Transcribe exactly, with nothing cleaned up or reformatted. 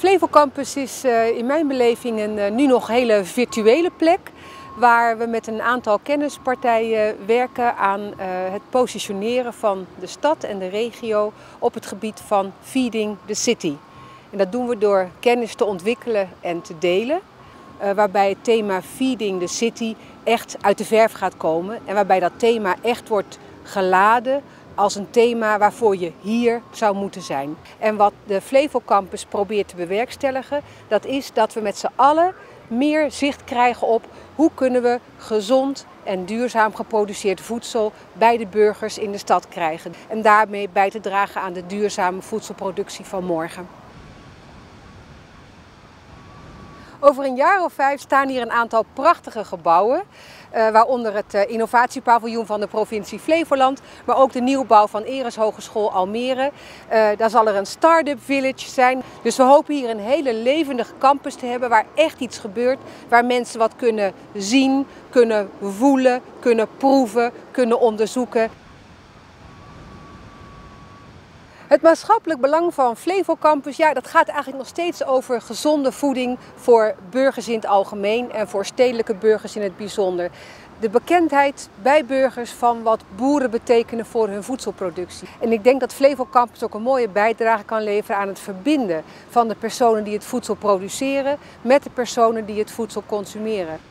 Flevo Campus is in mijn beleving een nu nog hele virtuele plek waar we met een aantal kennispartijen werken aan het positioneren van de stad en de regio op het gebied van Feeding the City. En dat doen we door kennis te ontwikkelen en te delen, waarbij het thema Feeding the City echt uit de verf gaat komen en waarbij dat thema echt wordt geladen als een thema waarvoor je hier zou moeten zijn. En wat de Flevo Campus probeert te bewerkstelligen, dat is dat we met z'n allen meer zicht krijgen op hoe kunnen we gezond en duurzaam geproduceerd voedsel bij de burgers in de stad krijgen. En daarmee bij te dragen aan de duurzame voedselproductie van morgen. Over een jaar of vijf staan hier een aantal prachtige gebouwen, waaronder het innovatiepaviljoen van de provincie Flevoland, maar ook de nieuwbouw van Aeres Hogeschool Almere. Daar zal er een start-up village zijn. Dus we hopen hier een hele levendige campus te hebben waar echt iets gebeurt, waar mensen wat kunnen zien, kunnen voelen, kunnen proeven, kunnen onderzoeken. Het maatschappelijk belang van Flevo Campus, ja, dat gaat eigenlijk nog steeds over gezonde voeding voor burgers in het algemeen en voor stedelijke burgers in het bijzonder. De bekendheid bij burgers van wat boeren betekenen voor hun voedselproductie. En ik denk dat Flevo Campus ook een mooie bijdrage kan leveren aan het verbinden van de personen die het voedsel produceren met de personen die het voedsel consumeren.